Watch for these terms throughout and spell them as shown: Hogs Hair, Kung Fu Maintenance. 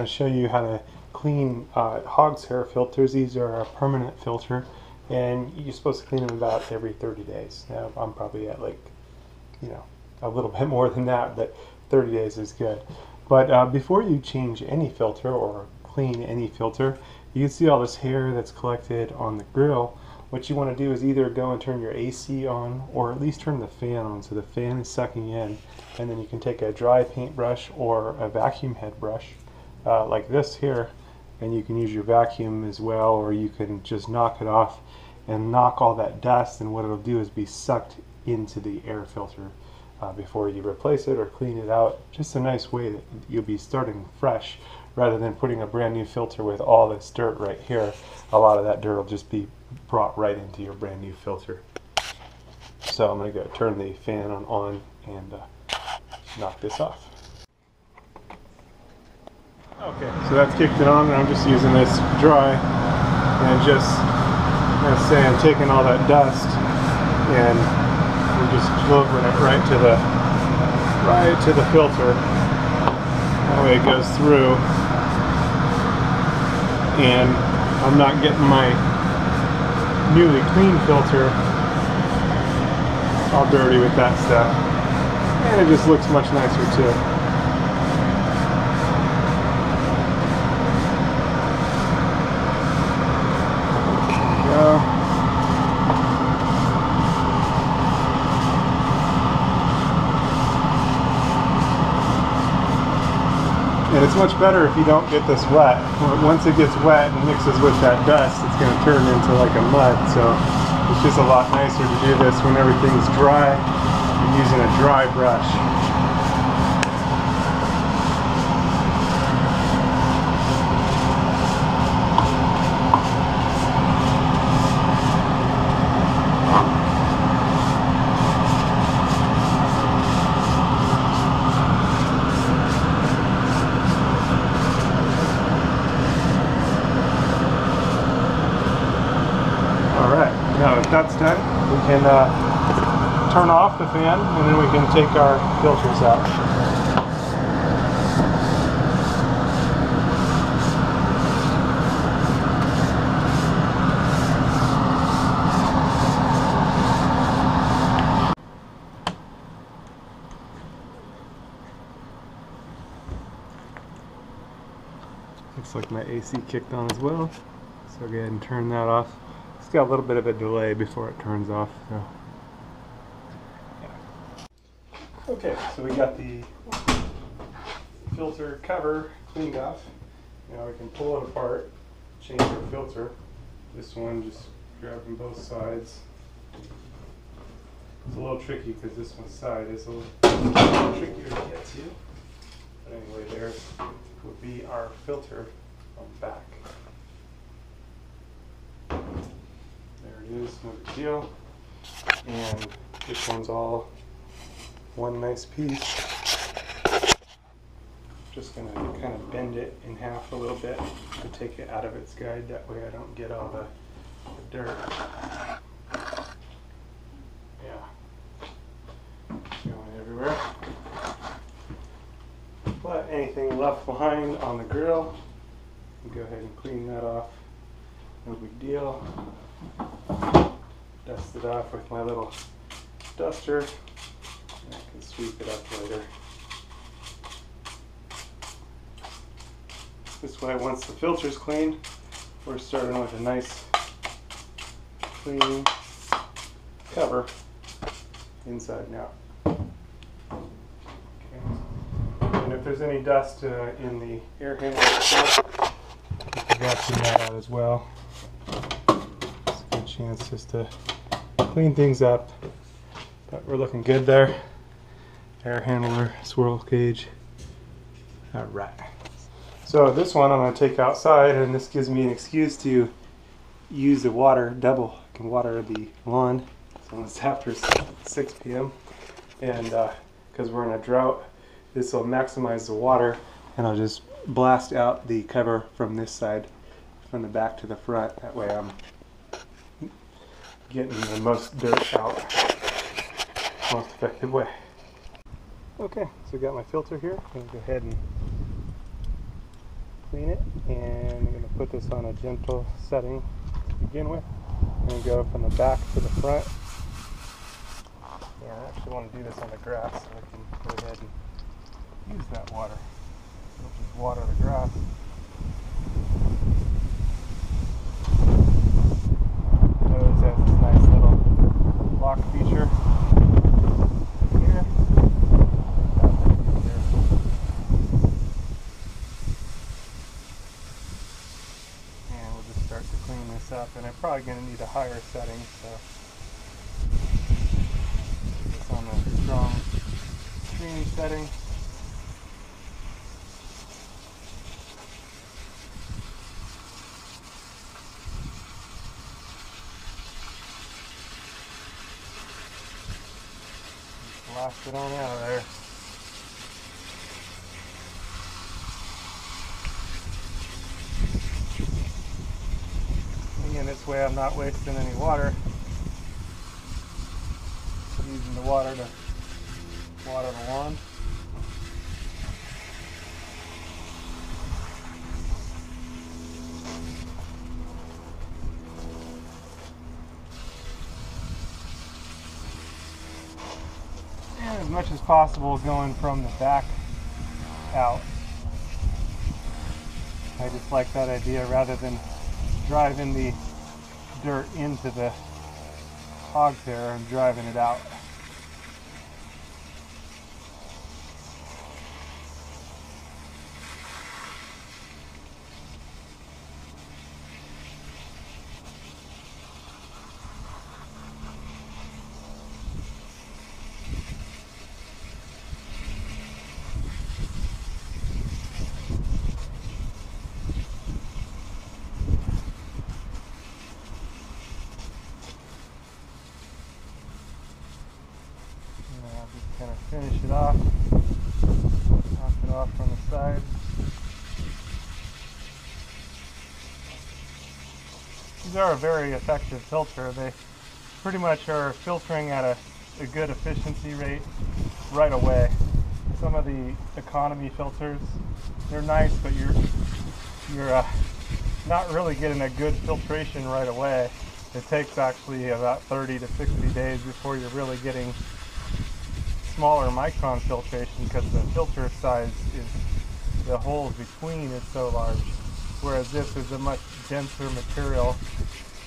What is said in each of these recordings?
want to show you how to clean Hogs Hair filters. These are a permanent filter, and you're supposed to clean them about every 30 days. Now, I'm probably at, like, you know, a little bit more than that, but 30 days is good. But before you change any filter or clean any filter, you can see all this hair that's collected on the grill. What you want to do is either go and turn your AC on, or at least turn the fan on so the fan is sucking in, and then you can take a dry paintbrush or a vacuum head brush like this here, and you can use your vacuum as well, or you can just knock it off and knock all that dust, and what it'll do is be sucked into the air filter before you replace it or clean it out. Just a nice way that you'll be starting fresh rather than putting a brand new filter with all this dirt right here. A lot of that dirt will just be brought right into your brand new filter. So I'm going to go turn the fan on and knock this off. Okay, so that's kicked it on, and I'm just using this dry and just, as I say, I'm taking all that dust and I'm just floating it right to the filter. That way it goes through, and I'm not getting my newly clean filter all dirty with that stuff, and it just looks much nicer too. There we go. And it's much better if you don't get this wet. Once it gets wet and mixes with that dust, it's going to turn into like a mud. So it's just a lot nicer to do this when everything's dry. I'm using a dry brush. Now, if that's done, we can turn off the fan, and then we can take our filters out. Looks like my AC kicked on as well, so I'll go ahead and turn that off. It's got a little bit of a delay before it turns off, so yeah. Okay, so we got the filter cover cleaned off. Now we can pull it apart, change the filter. This one, just grabbing both sides. It's a little tricky because this one side is a little trickier to get to. But anyway, there would be our filter on the back. Is no big deal, and this one's all one nice piece. Just gonna kind of bend it in half a little bit to take it out of its guide, that way I don't get all the dirt. Yeah, it's going everywhere. But anything left behind on the grill, you can go ahead and clean that off, no big deal. Dust it off with my little duster, and I can sweep it up later. This way, once the filter's clean, we're starting with a nice clean cover inside and out. Okay. And if there's any dust in the air handle itself, you can vacuum that out as well. Chance just to clean things up, but we're looking good there. Air handler, swirl cage. All right. So this one I'm going to take outside, and this gives me an excuse to use the water double. I can water the lawn. So it's after 6 p.m. and because we're in a drought, this will maximize the water, and I'll just blast out the cover from this side, from the back to the front. That way I'm getting the most dirt out most effective way. Okay, so I got my filter here. I'm going to go ahead and clean it, and I'm going to put this on a gentle setting to begin with. I'm going to go from the back to the front. Yeah, I actually want to do this on the grass, so I can go ahead and use that water. I'll just water the grass. Those has this nice little lock feature. Up, and I'm probably going to need a higher setting, so it's on a strong creamy setting. Just blast it on out of there. This way I'm not wasting any water. I'm using the water to water the lawn. And as much as possible going from the back out. I just like that idea rather than driving the dirt into the hog hair and driving it out. Kind of finish it off, knock it off from the sides. These are a very effective filter. They pretty much are filtering at a good efficiency rate right away. Some of the economy filters, they're nice, but you're not really getting a good filtration right away. It takes actually about 30 to 60 days before you're really getting smaller micron filtration, because the filter size is, the holes between is so large, whereas this is a much denser material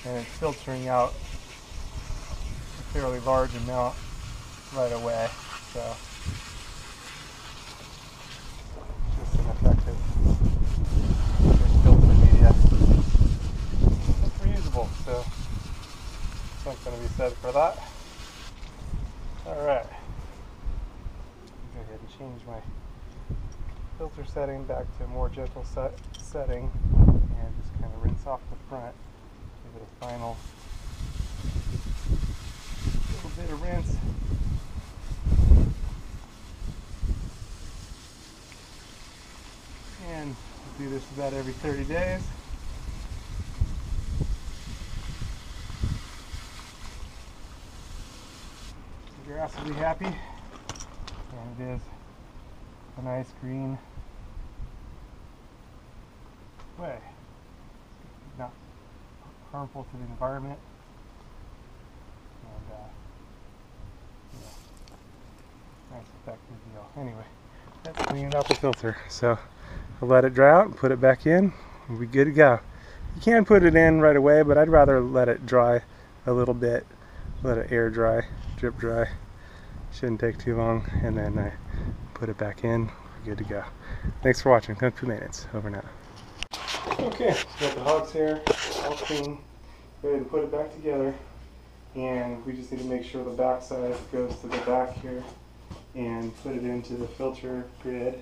and it's filtering out a fairly large amount right away. So just an effective filter media. It's reusable, so something to be said for that. All right. Go ahead and change my filter setting back to a more gentle setting, and just kind of rinse off the front, give it a final little bit of rinse. And do this about every 30 days. The grass will be happy. And it is a nice green way. It's not harmful to the environment. And, yeah, nice effective deal. Anyway, let's clean up the filter. So I'll let it dry out and put it back in. We'll be good to go. You can put it in right away, but I'd rather let it dry a little bit. Let it air dry, drip dry. Shouldn't take too long, and then I put it back in. We're good to go. Thanks for watching. Kung Fu Maintenance. Over now. Okay, so got the hogs here, all clean. Go ahead and put it back together, and we just need to make sure the back side goes to the back here, and put it into the filter grid.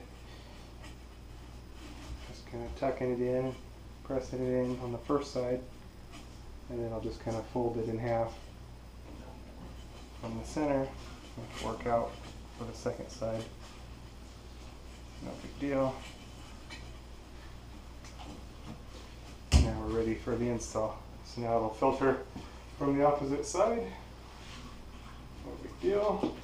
Just kind of tucking it in, pressing it in on the first side, and then I'll just kind of fold it in half from the center. Work out for the second side. No big deal. Now we're ready for the install. So now it'll filter from the opposite side. No big deal.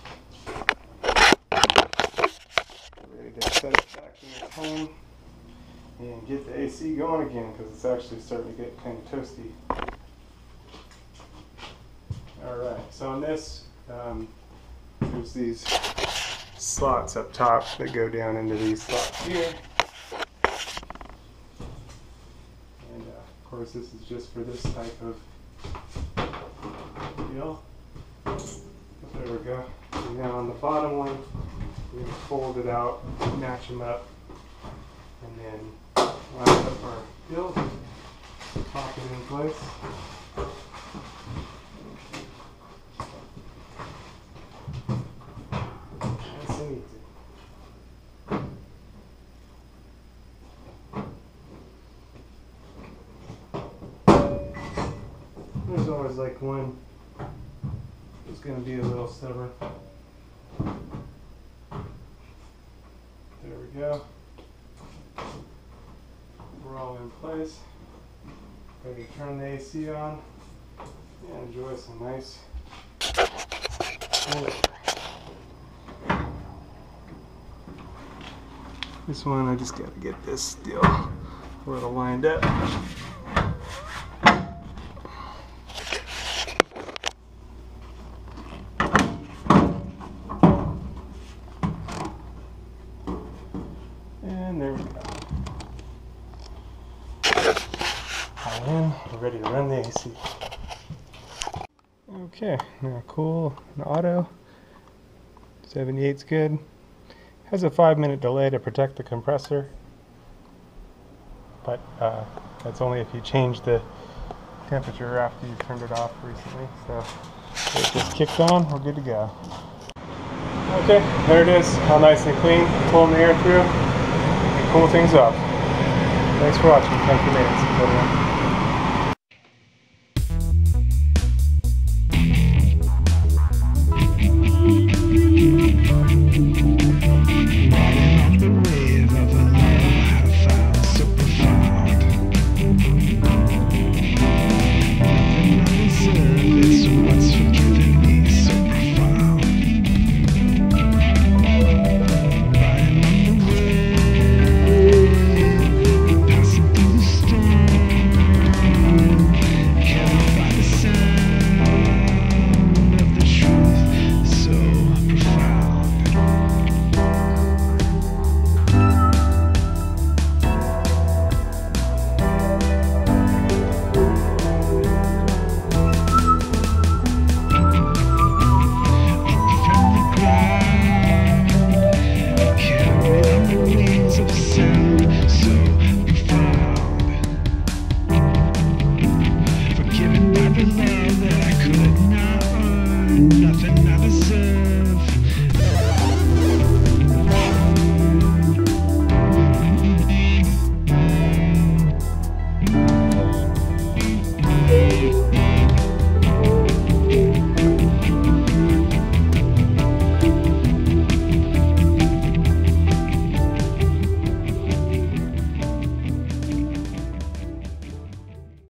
Ready to set it back in its home. and get the AC going again, because it's actually starting to get kind of toasty. Alright, so on this, there's these slots up top that go down into these slots here. And of course this is just for this type of deal. There we go. And now on the bottom one, we're going to fold it out, match them up, and then line up our heel, pop it in place. Nice and easy. There's always like one that's going to be a little stubborn. There we go. We're all in place. Ready to turn the AC on and enjoy some nice weather. This one, I just got to get this deal a little lined up. And there we go. We're ready to run the AC. Okay, now cool and auto. 78's good. Has a 5-minute delay to protect the compressor, but that's only if you change the temperature after you turned it off recently. So it just kicked on. We're good to go. Okay, there it is. All nice and clean. Pulling the air through and cool things off. Thanks for watching. Kung Fu Maintenance.